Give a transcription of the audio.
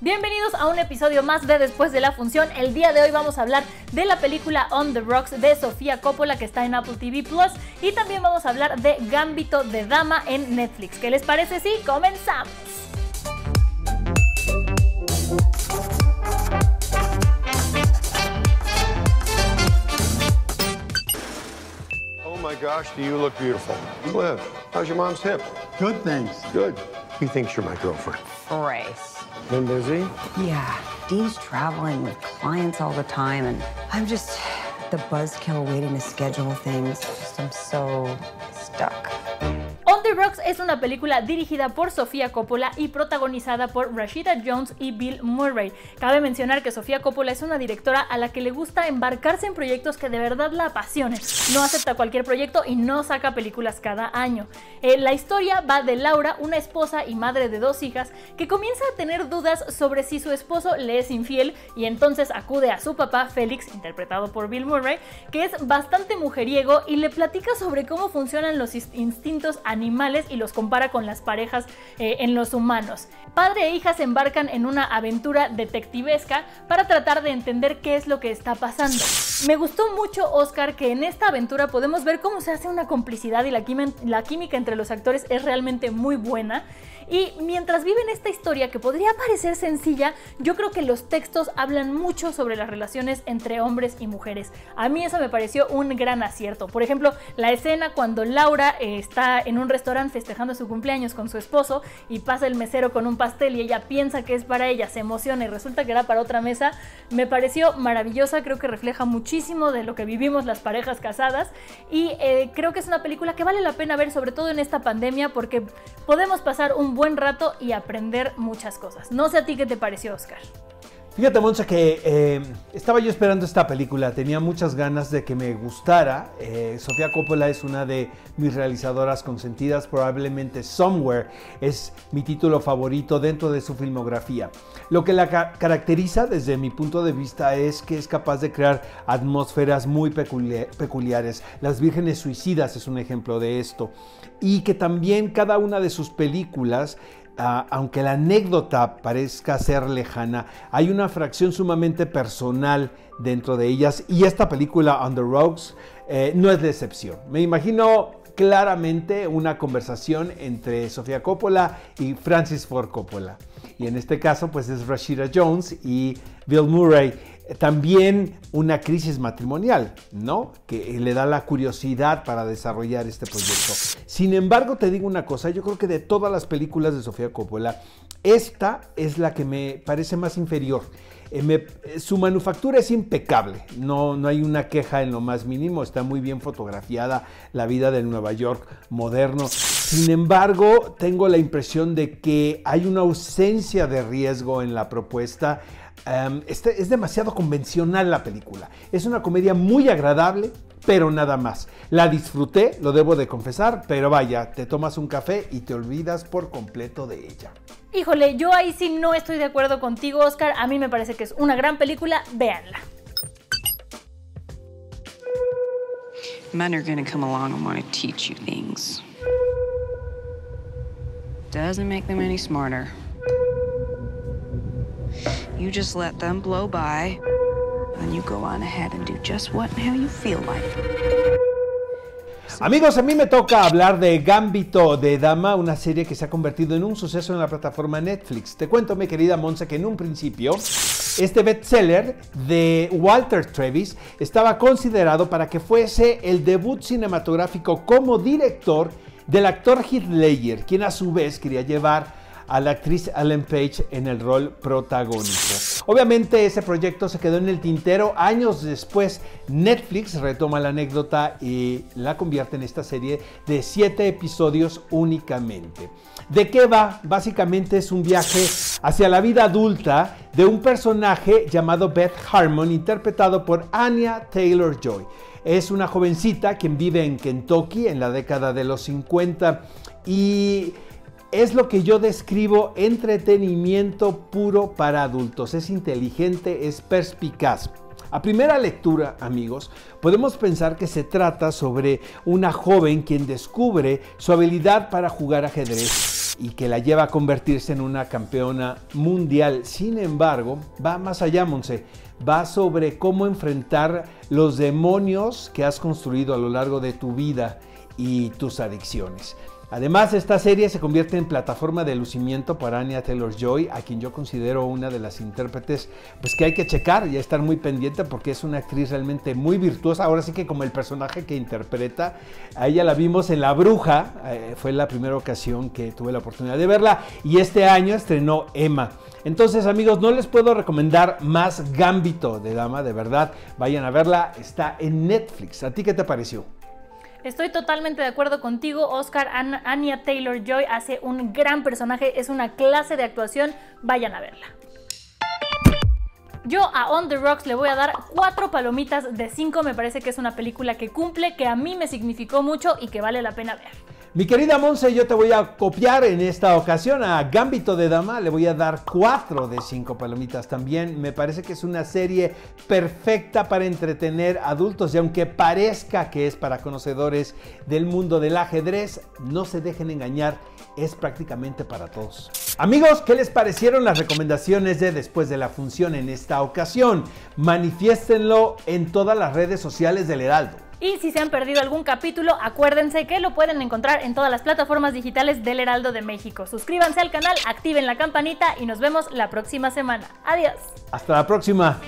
Bienvenidos a un episodio más de Después de la Función. El día de hoy vamos a hablar de la película On the Rocks de Sofía Coppola, que está en Apple TV Plus, y también vamos a hablar de Gambito de Dama en Netflix. ¿Qué les parece? Sí, comenzamos. Oh my gosh, do you look beautiful. You live. How's your mom's hip? Good, thanks. Good. He thinks you're my girlfriend. Grace. Been busy? Yeah. Dean's traveling with clients all the time, and I'm just the buzzkill waiting to schedule things. I'm so stuck. On the Rocks es una película dirigida por Sofía Coppola y protagonizada por Rashida Jones y Bill Murray. Cabe mencionar que Sofía Coppola es una directora a la que le gusta embarcarse en proyectos que de verdad la apasionen. No acepta cualquier proyecto y no saca películas cada año. La historia va de Laura, una esposa y madre de dos hijas, que comienza a tener dudas sobre si su esposo le es infiel, y entonces acude a su papá, Félix, interpretado por Bill Murray, que es bastante mujeriego y le platica sobre cómo funcionan los instintos animales y los compara con las parejas en los humanos. Padre e hija se embarcan en una aventura detectivesca para tratar de entender qué es lo que está pasando. Me gustó mucho, Oscar, que en esta aventura podemos ver cómo se hace una complicidad y la química entre los actores es realmente muy buena. Y mientras viven esta historia que podría parecer sencilla, yo creo que los textos hablan mucho sobre las relaciones entre hombres y mujeres. A mí eso me pareció un gran acierto. Por ejemplo, la escena cuando Laura está en un restaurante festejando su cumpleaños con su esposo y pasa el mesero con un pastel y ella piensa que es para ella, se emociona y resulta que era para otra mesa, me pareció maravillosa. Creo que refleja muchísimo de lo que vivimos las parejas casadas y creo que es una película que vale la pena ver, sobre todo en esta pandemia, porque podemos pasar un buen rato y aprender muchas cosas. No sé a ti qué te pareció, Oscar. Fíjate, Monza, que estaba yo esperando esta película, tenía muchas ganas de que me gustara. Sofía Coppola es una de mis realizadoras consentidas, probablemente Somewhere es mi título favorito dentro de su filmografía. Lo que la caracteriza desde mi punto de vista es que es capaz de crear atmósferas muy peculiares. Las Vírgenes Suicidas es un ejemplo de esto, y que también cada una de sus películas, aunque la anécdota parezca ser lejana, hay una fracción sumamente personal dentro de ellas, y esta película On the Rocks no es la excepción. Me imagino claramente una conversación entre Sofía Coppola y Francis Ford Coppola, y en este caso pues es Rashida Jones y Bill Murray. También una crisis matrimonial, ¿no?, que le da la curiosidad para desarrollar este proyecto. Sin embargo, te digo una cosa, yo creo que de todas las películas de Sofía Coppola, esta es la que me parece más inferior. Su manufactura es impecable, no hay una queja en lo más mínimo, está muy bien fotografiada la vida del Nueva York moderno. Sin embargo, tengo la impresión de que hay una ausencia de riesgo en la propuesta. Es demasiado convencional la película. Es una comedia muy agradable, pero nada más. La disfruté, lo debo de confesar, pero vaya, te tomas un café y te olvidas por completo de ella. Híjole, yo ahí sí no estoy de acuerdo contigo, Oscar. A mí me parece que es una gran película, véanla. Men are gonna come along and want to teach you things. Doesn't make them any smarter. You just let them blow by, and you go on ahead and do just what and how you feel like it. Amigos, a mí me toca hablar de Gambito de Dama, una serie que se ha convertido en un suceso en la plataforma Netflix. Te cuento, mi querida Monza, que en un principio este bestseller de Walter Travis estaba considerado para que fuese el debut cinematográfico como director del actor Heath Ledger, quien a su vez quería llevar a la actriz Ellen Page en el rol protagónico. Obviamente ese proyecto se quedó en el tintero. Años después, Netflix retoma la anécdota y la convierte en esta serie de 7 episodios únicamente. ¿De qué va? Básicamente es un viaje hacia la vida adulta de un personaje llamado Beth Harmon, interpretado por Anya Taylor-Joy. Es una jovencita quien vive en Kentucky en la década de los 50 y es lo que yo describo entretenimiento puro para adultos. Es inteligente, es perspicaz. A primera lectura, amigos, podemos pensar que se trata sobre una joven quien descubre su habilidad para jugar ajedrez y que la lleva a convertirse en una campeona mundial. Sin embargo, va más allá, Monse. Va sobre cómo enfrentar los demonios que has construido a lo largo de tu vida y tus adicciones. Además, esta serie se convierte en plataforma de lucimiento para Anya Taylor-Joy, a quien yo considero una de las intérpretes pues, que hay que checar y estar muy pendiente porque es una actriz realmente muy virtuosa. Ahora sí que como el personaje que interpreta, a ella la vimos en La Bruja, fue la primera ocasión que tuve la oportunidad de verla, y este año estrenó Emma. Entonces, amigos, no les puedo recomendar más Gambito de Dama, de verdad, vayan a verla, está en Netflix. ¿A ti qué te pareció? Estoy totalmente de acuerdo contigo, Oscar. Anya Taylor-Joy hace un gran personaje, es una clase de actuación, vayan a verla. Yo a On the Rocks le voy a dar 4 palomitas de 5, me parece que es una película que cumple, que a mí me significó mucho y que vale la pena ver. Mi querida Monse, yo te voy a copiar en esta ocasión a Gambito de Dama, le voy a dar 4 de 5 palomitas también. Me parece que es una serie perfecta para entretener adultos y aunque parezca que es para conocedores del mundo del ajedrez, no se dejen engañar, es prácticamente para todos. Amigos, ¿qué les parecieron las recomendaciones de Después de la Función en esta ocasión? Manifiéstenlo en todas las redes sociales del Heraldo. Y si se han perdido algún capítulo, acuérdense que lo pueden encontrar en todas las plataformas digitales del Heraldo de México. Suscríbanse al canal, activen la campanita y nos vemos la próxima semana. Adiós. Hasta la próxima.